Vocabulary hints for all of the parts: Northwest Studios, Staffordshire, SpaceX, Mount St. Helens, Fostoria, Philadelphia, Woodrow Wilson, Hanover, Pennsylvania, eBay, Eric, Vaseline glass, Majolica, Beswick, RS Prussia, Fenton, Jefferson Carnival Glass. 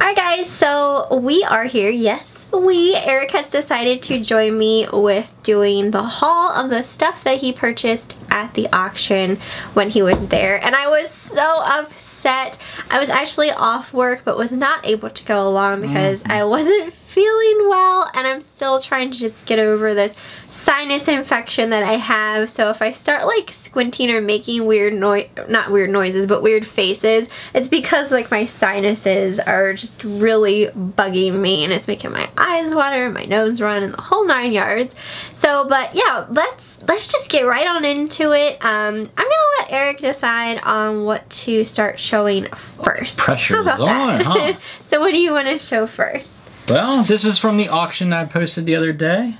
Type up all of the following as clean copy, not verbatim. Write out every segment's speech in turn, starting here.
Alright guys, so we are here, yes, Eric has decided to join me with doing the haul of the stuff that he purchased at the auction when he was there, and I was so upset. I was actually off work but was not able to go along because I wasn't feeling well, and I'm still trying to just get over this sinus infection that I have, so if I start like squinting or making weird weird faces, it's because like my sinuses are just really bugging me and it's making my eyes water, my nose run, and the whole 9 yards. So but yeah, let's just get right on into it. I'm gonna let Eric decide on what to start showing first. Pressure is on, huh? So what do you want to show first? Well, this is from the auction that I posted the other day.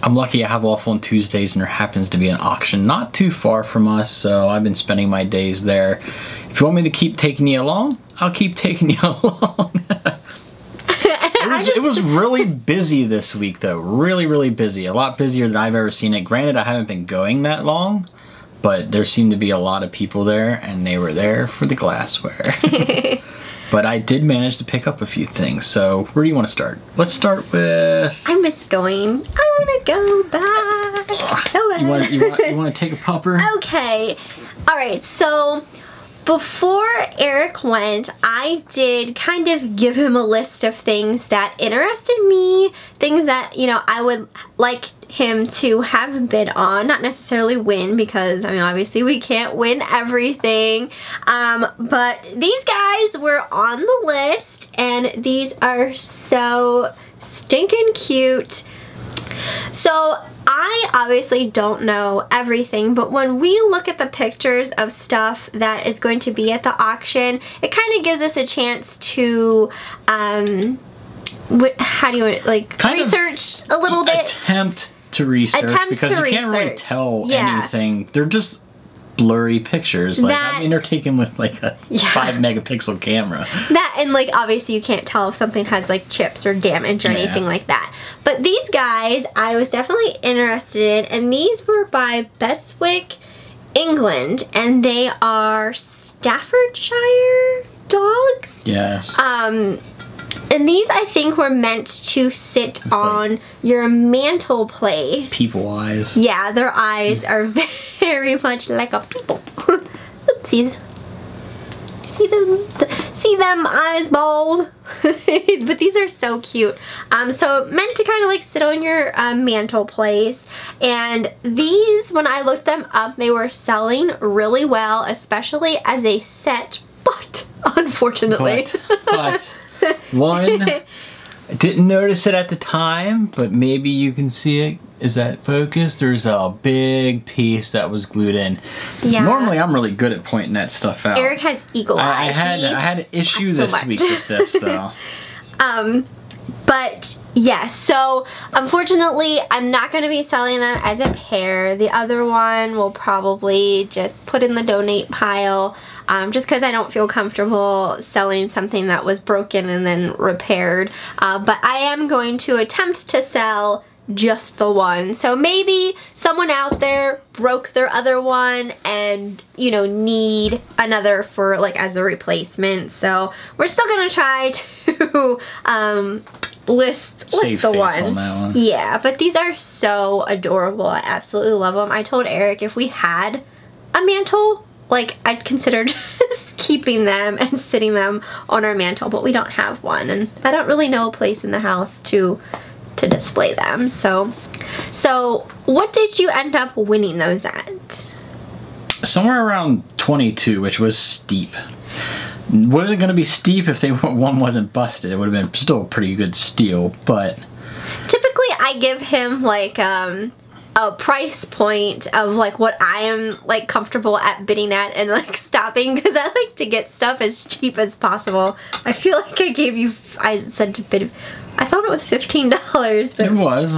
I'm lucky I have off on Tuesdays and there happens to be an auction not too far from us, so I've been spending my days there. If you want me to keep taking you along, I'll keep taking you along. It was really busy this week though, really busy. A lot busier than I've ever seen it. Granted, I haven't been going that long, but there seemed to be a lot of people there and they were there for the glassware. But I did manage to pick up a few things. So where do you want to start? Let's start with... I miss going. I want to go back. So you want to take a pupper? Okay. All right. So before Eric went, I did kind of give him a list of things that interested me, things that, you know, I would like him to have bid on, not necessarily win, because, I mean, obviously we can't win everything, but these guys were on the list, and these are so stinking cute. So I obviously don't know everything, but when we look at the pictures of stuff that is going to be at the auction, it kind of gives us a chance to, research a little bit. Attempt to research. Can't really tell anything. They're just blurry pictures. Like, I mean, they're taken with like a 5 megapixel camera. That, and like obviously you can't tell if something has like chips or damage or anything like that. But these guys I was definitely interested in, and these were by Beswick, England, and they are Staffordshire dogs. Yes. And these, I think, were meant to sit on your mantel place. People eyes. Yeah, their eyes are very much like a people. Oopsies. See them eyes balls. But these are so cute. So meant to kind of like sit on your mantel place. And these, when I looked them up, they were selling really well, especially as a set. But unfortunately, one, I didn't notice it at the time, but maybe you can see it. Is that focused? There's a big piece that was glued in. Yeah. Normally, I'm really good at pointing that stuff out. Eric has eagle eyes. I had an issue this week with this, though. But yeah, so unfortunately, I'm not going to be selling them as a pair. The other one will probably just put in the donate pile, just because I don't feel comfortable selling something that was broken and then repaired. But I am going to attempt to sell just the one. So maybe someone out there broke their other one and, you know, need another for like as a replacement. So we're still gonna try to list the one. On that one. Yeah, but these are so adorable. I absolutely love them. I told Eric if we had a mantle, like I'd consider just keeping them and sitting them on our mantle, but we don't have one, and I don't really know a place in the house to display them. So what did you end up winning those at? Somewhere around 22, which was steep. Wasn't going to be steep if they one wasn't busted. It would have been still a pretty good steal, but typically I give him like a price point of like what I am like comfortable at bidding at and like stopping, because I like to get stuff as cheap as possible. I feel like I gave you, I said to bid, I thought it was $15, but it was.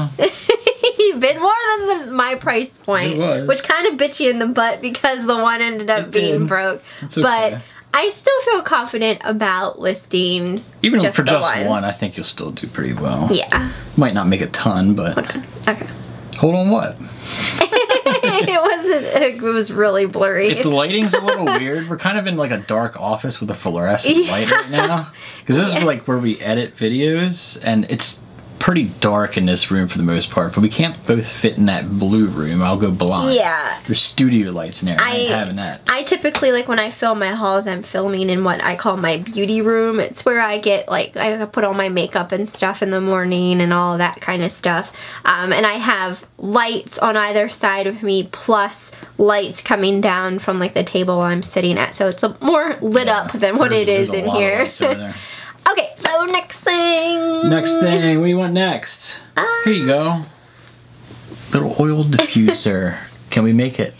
He bid more than my price point, which kind of bit you in the butt because the one ended up being broke. It's okay. But I still feel confident about listing even just for one. I think you'll still do pretty well. Yeah, might not make a ton, but hold on. Okay, hold on what? It was really blurry. If the lighting's a little weird, we're kind of in like a dark office with a fluorescent light right now. Because this is like where we edit videos, and it's pretty dark in this room for the most part, but we can't both fit in that blue room. I'll go blind. Yeah. There's studio lights in there. I ain't having that. I typically, like when I film my hauls, I'm filming in what I call my beauty room. It's where I get, like, I put all my makeup and stuff in the morning and all that kind of stuff. And I have lights on either side of me, plus lights coming down from like the table I'm sitting at. So it's a more lit up than what it is in here. Okay, so next thing. Next thing. What do you want next? Here you go. Little oil diffuser. Can we make it?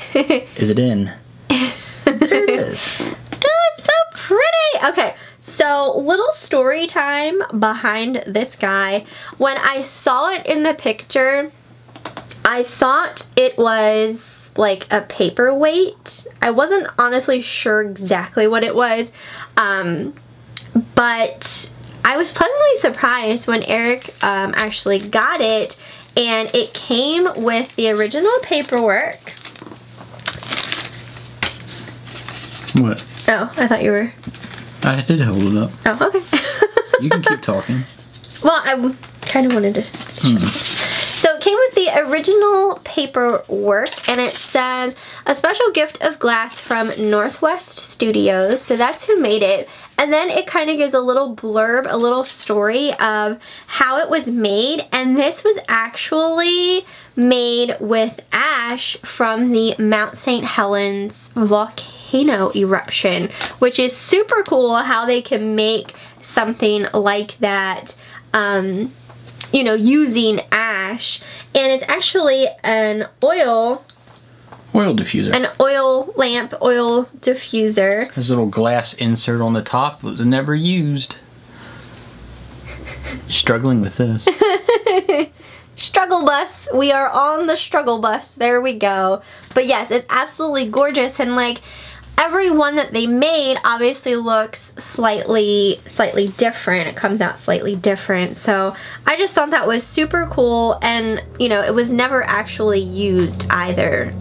Is it in? There it is. Oh, it's so pretty. Okay, so little story time behind this guy. When I saw it in the picture, I thought it was like a paperweight. I wasn't honestly sure exactly what it was. But I was pleasantly surprised when Eric actually got it, and it came with the original paperwork. What? Oh, I thought you were. I did hold it up. Oh, okay. You can keep talking. Well, I kind of wanted to. So it came with the original paperwork, and it says, a special gift of glass from Northwest Studios. So that's who made it. And then it kind of gives a little blurb, a little story of how it was made. And this was actually made with ash from the Mount St. Helens volcano eruption, which is super cool how they can make something like that, you know, using ash. And it's actually an oil diffuser. An oil lamp, oil diffuser. There's a little glass insert on the top that was never used. You're struggling with this. Struggle bus. We are on the struggle bus. There we go. But yes, it's absolutely gorgeous, and like every one that they made obviously looks slightly different. It comes out slightly different. So I just thought that was super cool, and you know, it was never actually used either,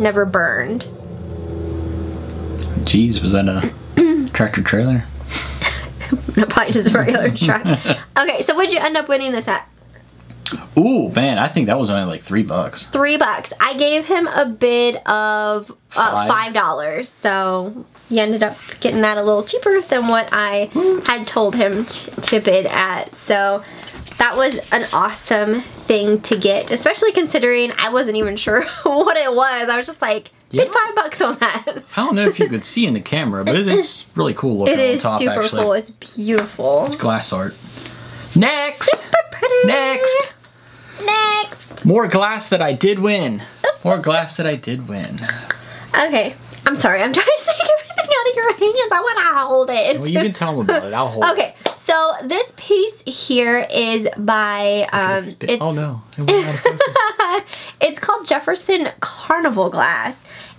never burned. Jeez, was that a tractor trailer? No, probably just a regular truck. Okay, so what'd you end up winning this at? Ooh, man, I think that was only like $3. $3. I gave him a bid of $5, so he ended up getting that a little cheaper than what I had told him to bid at. So that was an awesome thing to get, especially considering I wasn't even sure what it was. I was just like, bid $5 on that. I don't know if you could see in the camera, but it's really cool looking on top, actually. It is super cool. It's beautiful. It's glass art. Next! Super pretty! Next! Next! More glass that I did win. More glass that I did win. Okay. I'm sorry. I'm trying to take everything out of your hands. I want to hold it. Well, you can tell them about it. I'll hold it. Okay. So this piece here is by... it's, oh, no. It went out of focus. It's called Jefferson Carnival Glass.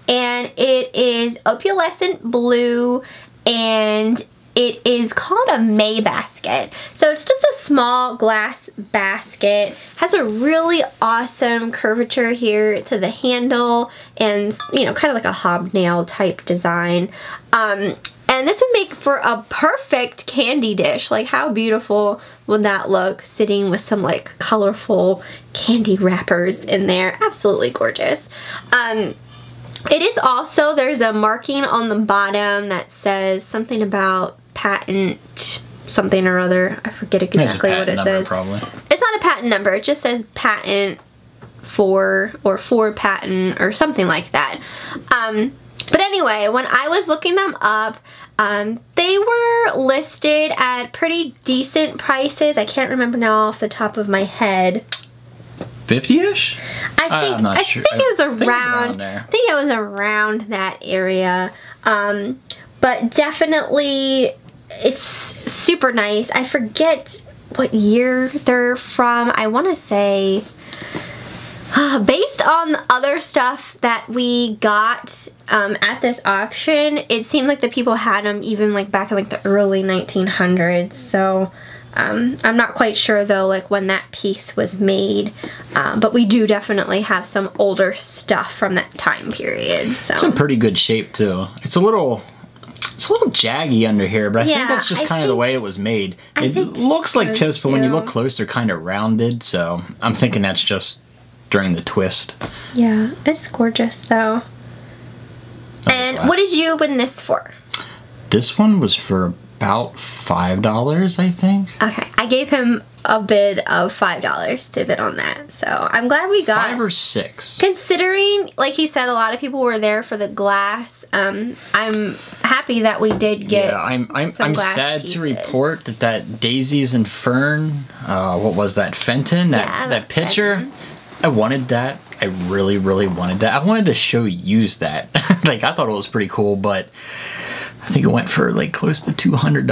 And it is opalescent blue, and it is called a May basket. So it's just a small glass basket. Has a really awesome curvature here to the handle, and you know, kind of like a hobnail type design. And this would make for a perfect candy dish. Like, how beautiful would that look sitting with some like colorful candy wrappers in there? Absolutely gorgeous. It is also, there's a marking on the bottom that says something about patent something or other. I forget exactly what it says. Probably. It's not a patent number. It just says patent for patent or something like that. But anyway, when I was looking them up, they were listed at pretty decent prices. I can't remember now off the top of my head. 50-ish? I think it was around that area. But definitely it's super nice. I forget what year they're from. I want to say based on the other stuff that we got at this auction, it seemed like the people had them even like back in like the early 1900s. So I'm not quite sure though, like when that piece was made, but we do definitely have some older stuff from that time period. So. It's in pretty good shape too. It's a little jaggy under here, but I think that's just kind of the way it was made. It looks like chips, but when you look close, they're kind of rounded, so I'm thinking that's just during the twist. Yeah, it's gorgeous though. And what did you win this for? This one was for about $5, I think. Okay, I gave him a bid of $5 to bid on that, so I'm glad we got 5 or 6. Considering, like he said, a lot of people were there for the glass. I'm happy that we did get. Yeah, I'm sad to report that daisies and fern. What was that? Fenton. That picture. Fenton. I wanted that. I really, really wanted that. I wanted to show you that. Like, I thought it was pretty cool, but I think it went for like close to $200.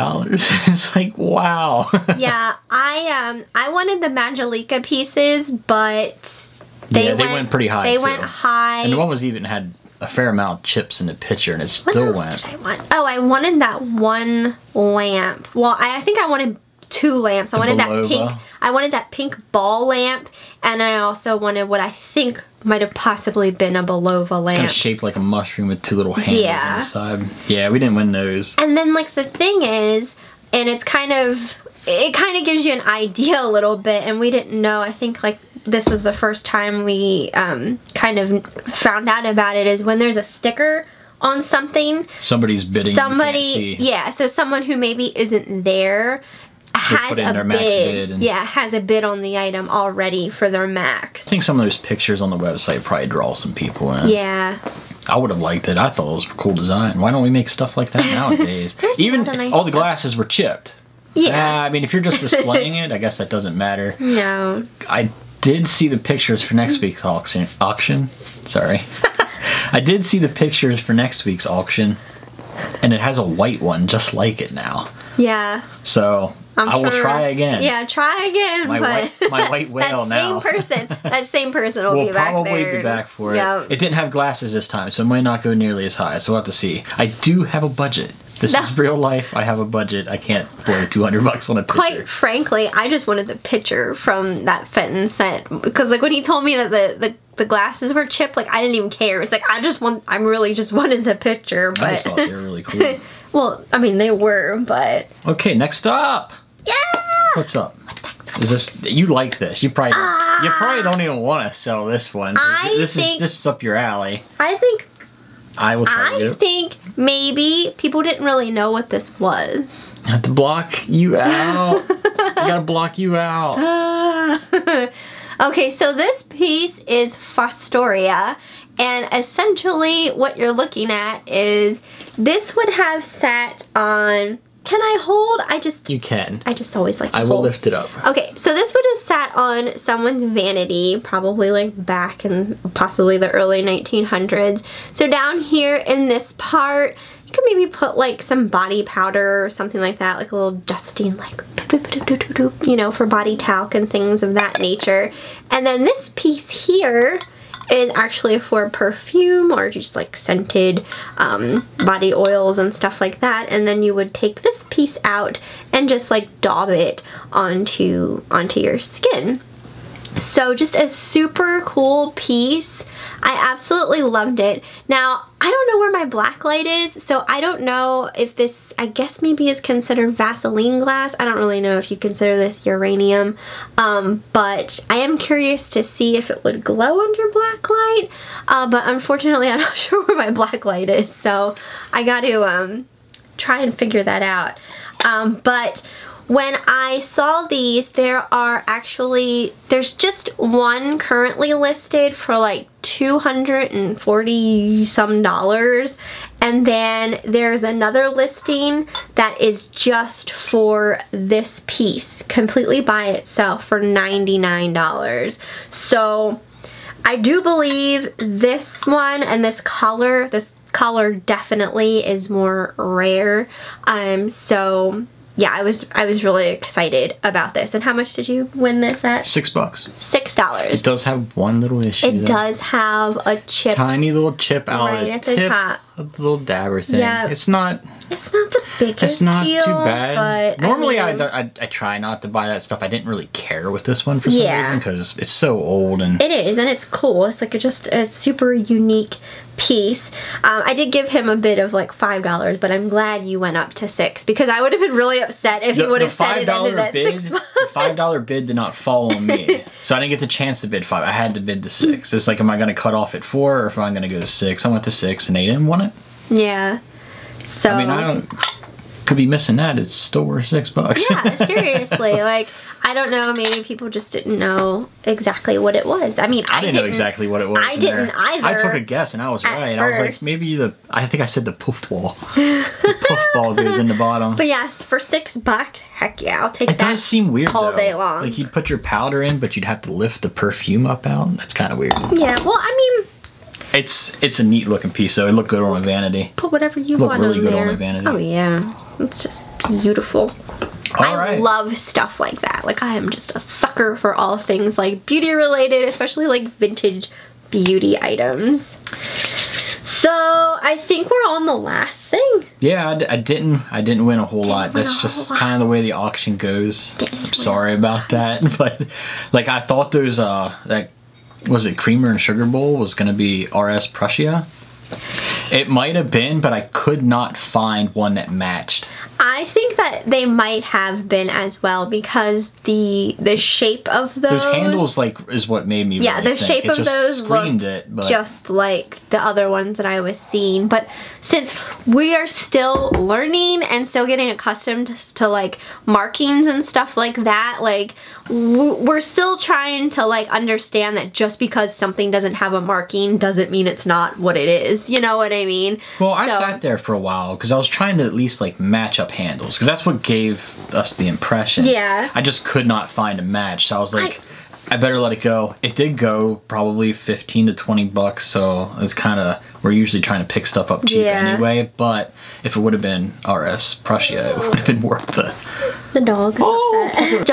It's like, wow. Yeah, I wanted the Majolica pieces, but they went pretty high. They went high. And the one was even had a fair amount of chips in the picture, and it still went. What else did I want? Oh, I wanted that one lamp. Well, I think I wanted 2 lamps. I wanted that pink. I wanted that pink ball lamp, and I also wanted what I think might have possibly been a Belova lamp. It's kind of shaped like a mushroom with 2 little handles on the side. Yeah, we didn't win those. And then, like, the thing is, and it's kind of, it kind of gives you an idea a little bit, and we didn't know. I think, like, this was the first time we kind of found out about it, is when there's a sticker on something. Somebody's bidding. Somebody, yeah, so someone who maybe isn't there has a bid. Yeah, has a bid on the item already for their max. I think some of those pictures on the website probably draw some people in. Yeah. I would have liked it. I thought it was a cool design. Why don't we make stuff like that nowadays? Even all the glasses were chipped. Yeah. I mean, if you're just displaying it, I guess that doesn't matter. No. I did see the pictures for next week's auction. Sorry. I did see the pictures for next week's auction, and it has a white one just like it now. Yeah. So I will try again. Yeah, try again. My white whale now. That same person will be back there. We'll probably be back for it. Yep. It didn't have glasses this time, so it might not go nearly as high, so we'll have to see. I do have a budget. This is real life. I have a budget. I can't blow $200 on a picture. Quite frankly, I just wanted the picture from that Fenton set, because, like, when he told me that the glasses were chipped, like, I didn't even care. It's like, I really just wanted the picture. But I just thought they were really cool. Well, I mean, they were, but. Okay, next up. Yeah. What's up? Is this, you like this? You probably don't even want to sell this one. This is up your alley. I think maybe people didn't really know what this was. I have to block you out. I gotta block you out. Okay, so this piece is Fostoria, and essentially what you're looking at is this would have sat on. Can I hold? You can. I just always like to hold. I will lift it up. Okay, so this would have sat on someone's vanity, probably like back in possibly the early 1900s. So down here in this part, you could maybe put like some body powder or something like that, like a little dusting, like, you know, for body talc and things of that nature. And then this piece here is actually for perfume or just like scented body oils and stuff like that, and then you would take this piece out and just like daub it onto your skin. So just a super cool piece. I absolutely loved it. Now, I don't know where my black light is, so I don't know if this, I guess maybe is considered Vaseline glass. I don't really know if you consider this uranium, but I am curious to see if it would glow under black light, but unfortunately I'm not sure where my black light is, so I got to try and figure that out. But when I saw these, there's just one currently listed for like $240 some, and then there's another listing that is just for this piece completely by itself for $99. So I do believe this one and this color definitely is more rare. So yeah, I was really excited about this. And how much did you win this at? $6. $6. It does have one little issue. It does have a chip. Tiny little chip out right at the top. a little dabber thing. Yeah, it's not the biggest deal. It's not too bad. But normally I try not to buy that stuff. I didn't really care with this one for some reason because it's so old and it is, and it's cool. It's like just a super unique piece. I did give him a bid of like $5, but I'm glad you went up to $6 because I would have been really upset if he would have said it ended at $6. The $5 bid did not fall on me, so I didn't get the chance to bid $5. I had to bid the $6. It's like, am I going to cut off at $4 or if I'm going to go to $6? I went to $6 and they didn't want it. Yeah, so I mean, I don't, could be missing that. It's still worth $6. Yeah, seriously, like. I don't know, maybe people just didn't know exactly what it was. I mean, I didn't know exactly what it was. I didn't either. I took a guess and I was right. I was like, maybe I think I said the puff ball. The puff ball goes in the bottom. But yes, for $6, heck yeah, I'll take that. It does seem weird all day long. Like you'd put your powder in, but you'd have to lift the perfume up out. That's kind of weird. Yeah, well, I mean, it's a neat looking piece though. It looked good on my vanity. Put whatever you want on there. It looked really good on my vanity. Oh yeah, it's just beautiful. I love stuff like that. Like I am just a sucker for all things like beauty related, especially like vintage beauty items. So I think we're on the last thing. Yeah, I didn't win a whole lot. That's just kind of the way the auction goes. I'm sorry about that, but like I thought those that was it creamer and sugar bowl was gonna be RS Prussia. It might have been, but I could not find one that matched. I think that they might have been as well because the shape of those handles like is what made me really think. The shape of those looked just like the other ones that I was seeing. But since we are still learning and still getting accustomed to like markings and stuff like that, like we're still trying to like understand that just because something doesn't have a marking doesn't mean it's not what it is. You know what I mean? Well, I sat there for a while because I was trying to at least like match up handles because that's what gave us the impression. Yeah. I just could not find a match, so I was like, I better let it go. It did go probably $15 to $20, so it's kind of, we're usually trying to pick stuff up cheap anyway, but if it would have been RS Prussia, it would have been worth the dog. Oh, upset.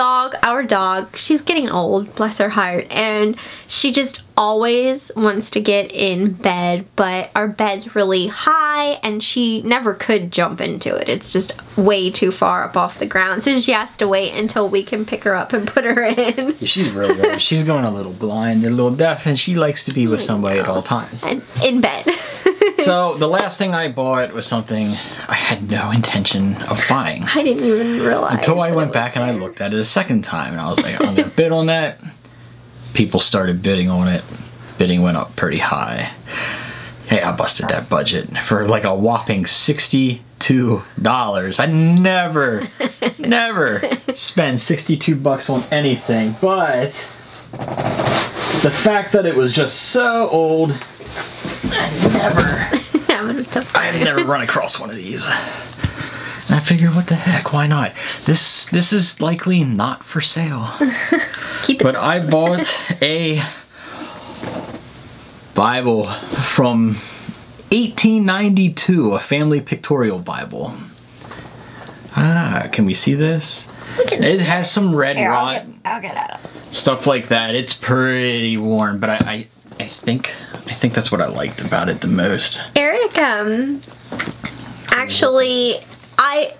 Our dog, she's getting old, bless her heart, and she just always wants to get in bed, but our bed's really high and she never could jump into it. It's just way too far up off the ground, so she has to wait until we can pick her up and put her in. Yeah, she's really old. She's going a little blind and a little deaf, and she likes to be with somebody at all times. And in bed. So the last thing I bought was something I had no intention of buying. I didn't even realize. Until I went back and I looked at it a second time and I was like, I'm gonna bid on that. People started bidding on it. Bidding went up pretty high. Hey, I busted that budget for like a whopping $62. I never spend $62 on anything, but the fact that it was just so old, I've never run across one of these. And I figured, what the heck, why not? This is likely not for sale. But I bought a Bible from 1892, a family pictorial Bible. Ah, can we see this? It has some red rot. I'll get out of it. Stuff like that. It's pretty worn, but I think that's what I liked about it the most. Eric, actually, I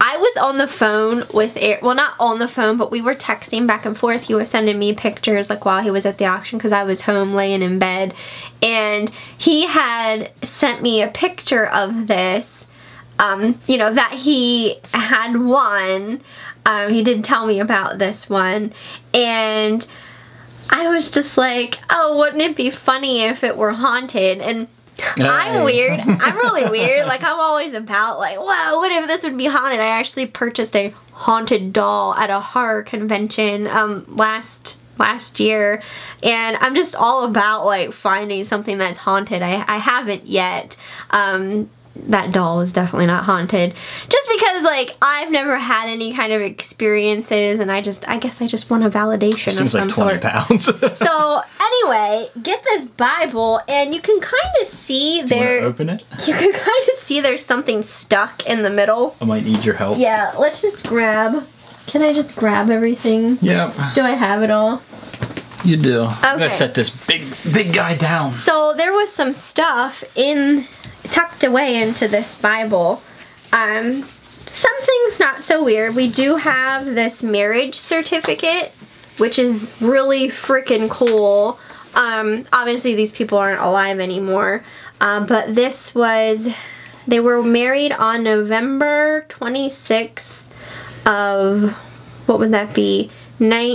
was on the phone with Eric. Well, not on the phone, but we were texting back and forth. He was sending me pictures like while he was at the auction because I was home laying in bed. And he had sent me a picture of this, you know, that he had won. He did tell me about this one. And I was just like, oh, wouldn't it be funny if it were haunted? And I'm weird. I'm really weird. Like, I'm always about, like, wow, what if this would be haunted? I actually purchased a haunted doll at a horror convention last year. And I'm just all about, like, finding something that's haunted. I haven't yet. That doll is definitely not haunted. Just because, like, I've never had any kind of experiences, and I guess I just want a validation of some sort. Seems like 20 pounds. So, anyway, get this Bible, and you can kind of see there... Do you want to open it? You can kind of see there's something stuck in the middle. I might need your help. Yeah, let's just grab... Can I just grab everything? Yep. Do I have it all? You do. Okay. I'm going to set this big guy down. So, there was some stuff in... tucked away into this Bible. Something's not so weird. We do have this marriage certificate, which is really freaking cool. Obviously these people aren't alive anymore, but this was, they were married on November 26th of, what would that be? November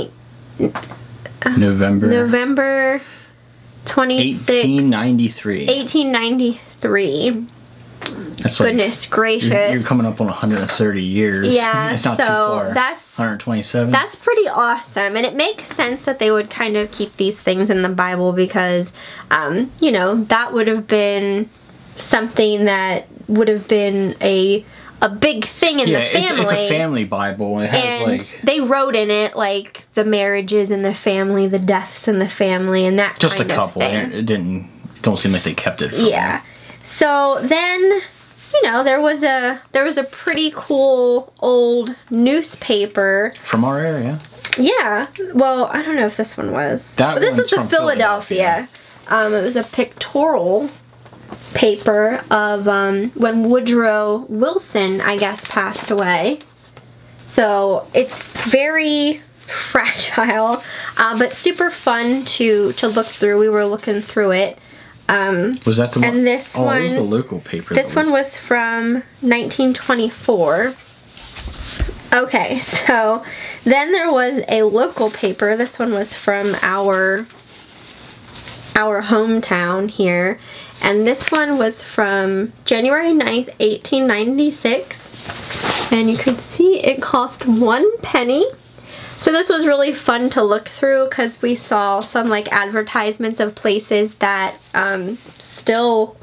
26th. 1893. 1893. That's goodness like, gracious. You're coming up on 130 years. Yeah, it's not so too far. That's 127. That's pretty awesome, and it makes sense that they would kind of keep these things in the Bible because, you know, that would have been something that would have been a big thing in the family. It's a family Bible. It has, and like, they wrote in it like the marriages in the family, the deaths in the family, and that just kind a couple. Of thing. It didn't. It don't seem like they kept it. Yeah. Me. So then, you know, there was a pretty cool old newspaper from our area. Yeah. Well, I don't know if this one was. But this was the Philadelphia. It was a pictorial paper of when Woodrow Wilson, I guess, passed away. So it's very fragile, but super fun to look through. We were looking through it. Was that the one? And this one was the local paper. This one was from 1924. Okay, so then there was a local paper. This one was from our hometown here, and this one was from January 9th, 1896, and you could see it cost 1 penny. So this was really fun to look through because we saw some like advertisements of places that still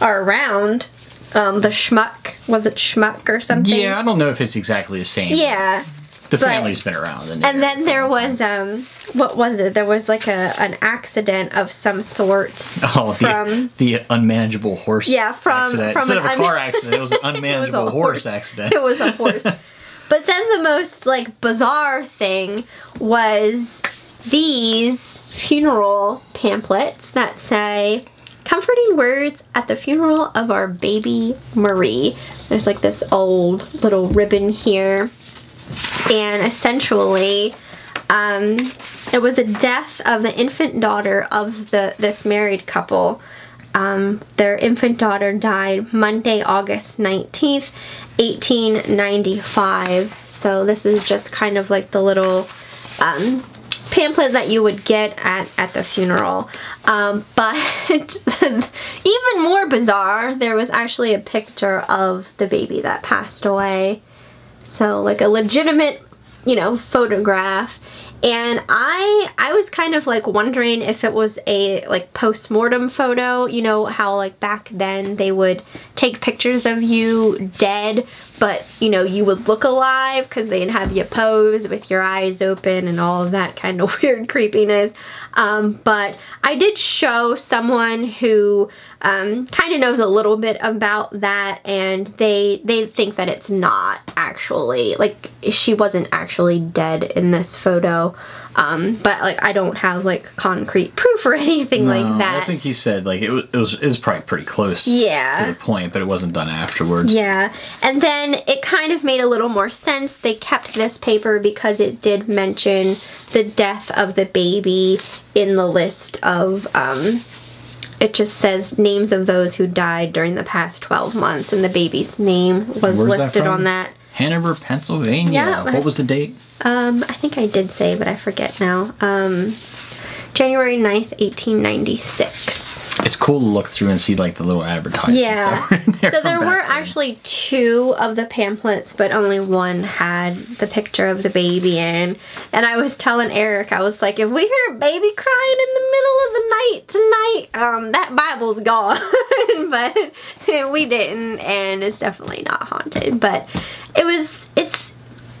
are around. The Schmuck, was it Schmuck or something? Yeah, I don't know if it's exactly the same. Yeah. The family's been around. And then there was, what was it? There was like an accident of some sort. Oh, from, the unmanageable horse accident. From Instead of a car accident, it was an unmanageable horse accident. It was a horse. But then the most, like, bizarre thing was these funeral pamphlets that say, comforting words at the funeral of our baby Marie. There's, like, this old little ribbon here. And essentially, it was the death of the infant daughter of this married couple. Their infant daughter died Monday, August 19th, 1895. So this is just kind of like the little pamphlet that you would get at the funeral. But even more bizarre, there was actually a picture of the baby that passed away. So like a legitimate, you know, photograph. And I was kind of like wondering if it was a like post-mortem photo, you know, how like back then they would take pictures of you dead, but you know, you would look alive because they'd have you pose with your eyes open and all of that kind of weird creepiness. But I did show someone who kind of knows a little bit about that, and they think that it's not actually, like, she wasn't actually dead in this photo. But like I don't have like concrete proof or anything like that. I think he said like it was probably pretty close to the point, but it wasn't done afterwards. Yeah, and then it kind of made a little more sense. They kept this paper because it did mention the death of the baby in the list of it just says names of those who died during the past 12 months, and the baby's name was listed on that. Hanover, Pennsylvania. Yeah, what was the date? I think I did say, but I forget now. January 9th, 1896. It's cool to look through and see, like, the little advertisements. Yeah. That were in there. So there were actually 2 of the pamphlets, but only one had the picture of the baby in. And I was telling Eric, I was like, if we hear a baby crying in the middle of the night tonight, that Bible's gone. But we didn't, and it's definitely not haunted. But it's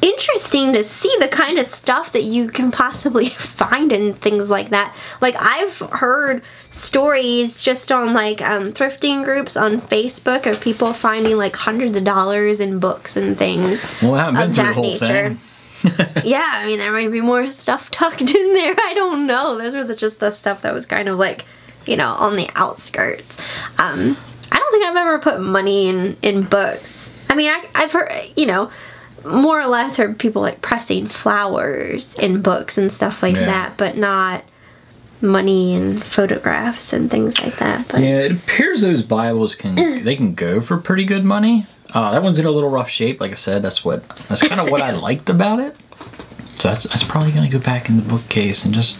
interesting to see the kind of stuff that you can possibly find in things like that. Like, I've heard stories just on like thrifting groups on Facebook of people finding like $100s in books and things. Well, I haven't been through the whole thing. Yeah, I mean, there might be more stuff tucked in there. I don't know. Those were just the stuff that was kind of like, you know, on the outskirts. I don't don't think I've ever put money in books. I mean, I've heard, you know, more or less heard people like pressing flowers in books and stuff like that, but not money and photographs and things like that. But yeah, it appears those Bibles can go for pretty good money. That one's in a little rough shape. Like I said, that's kind of what I liked about it. So that's probably gonna go back in the bookcase and just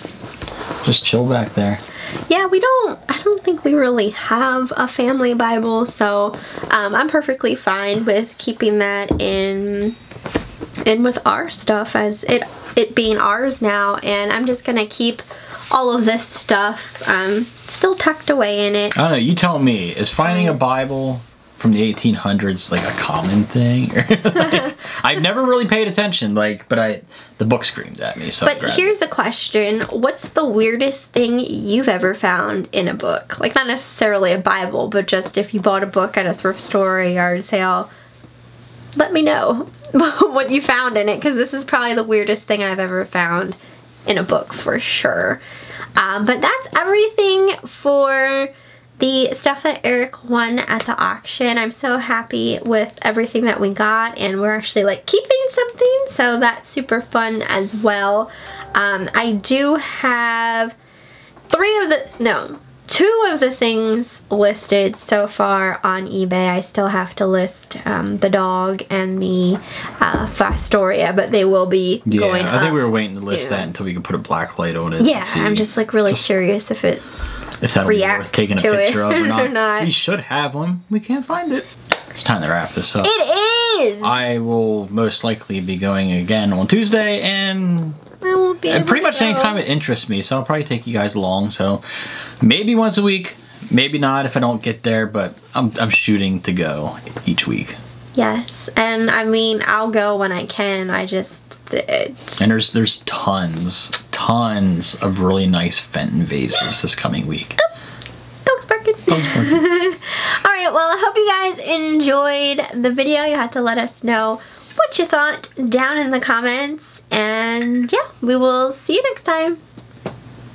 chill back there. Yeah, I don't think we really have a family Bible, so I'm perfectly fine with keeping that in with our stuff, as it being ours now, and I'm just gonna keep all of this stuff still tucked away in it. I don't know, you tell me, is finding a Bible from the 1800s like a common thing? Like, I've never really paid attention, like, but the book screamed at me, so but here's the question: what's the weirdest thing you've ever found in a book? Like, not necessarily a Bible, but just if you bought a book at a thrift store or a yard sale, let me know what you found in it, because this is probably the weirdest thing I've ever found in a book for sure. But that's everything for the stuff that Eric won at the auction. I'm so happy with everything that we got, and we're actually like keeping something, so that's super fun as well. I do have two of the things listed so far on eBay. I still have to list the dog and the Fostoria, but they will be going up. I think we were waiting to list that until we could put a black light on it. Yeah, I'm just like really curious if it that'll be worth taking a picture of or not. We should have one. We can't find it. It's time to wrap this up. It is! I will most likely be going again on Tuesday, and I won't be able pretty much any time it interests me, so I'll probably take you guys along. So maybe once a week, maybe not if I don't get there, but I'm shooting to go each week. Yes, and I mean, I'll go when I can. And there's tons of really nice Fenton vases this coming week. Dog's barking. All right, well, I hope you guys enjoyed the video. You have to let us know what you thought down in the comments, and yeah, we will see you next time.